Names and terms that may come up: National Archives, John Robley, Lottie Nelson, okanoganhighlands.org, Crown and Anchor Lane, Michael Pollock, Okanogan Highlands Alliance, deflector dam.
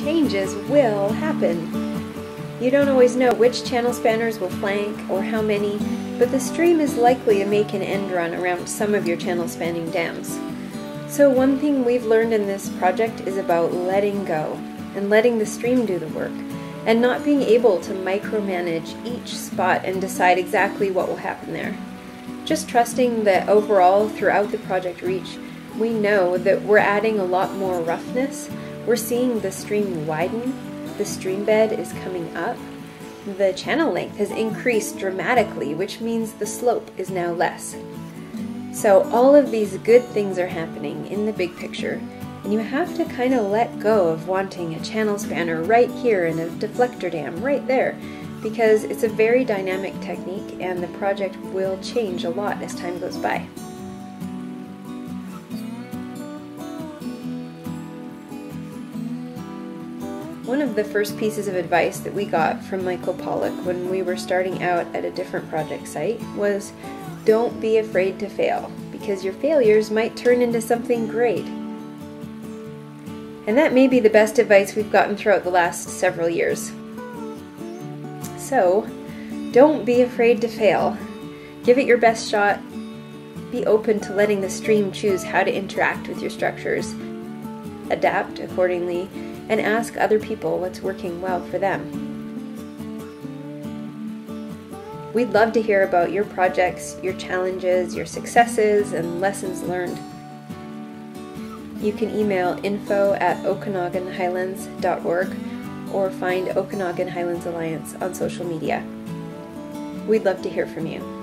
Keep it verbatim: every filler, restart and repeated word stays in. changes will happen. You don't always know which channel spanners will flank or how many, but the stream is likely to make an end run around some of your channel spanning dams. So one thing we've learned in this project is about letting go and letting the stream do the work, and not being able to micromanage each spot and decide exactly what will happen there. Just trusting that overall, throughout the project reach, we know that we're adding a lot more roughness, we're seeing the stream widen, the stream bed is coming up, the channel length has increased dramatically, which means the slope is now less. So all of these good things are happening in the big picture, and you have to kind of let go of wanting a channel spanner right here and a deflector dam right there, because it's a very dynamic technique and the project will change a lot as time goes by. One of the first pieces of advice that we got from Michael Pollock when we were starting out at a different project site was, don't be afraid to fail, because your failures might turn into something great. And that may be the best advice we've gotten throughout the last several years. So, don't be afraid to fail. Give it your best shot. Be open to letting the stream choose how to interact with your structures. Adapt accordingly, and ask other people what's working well for them. We'd love to hear about your projects, your challenges, your successes, and lessons learned. You can email info at okanogan highlands dot org or find Okanogan Highlands Alliance on social media. We'd love to hear from you.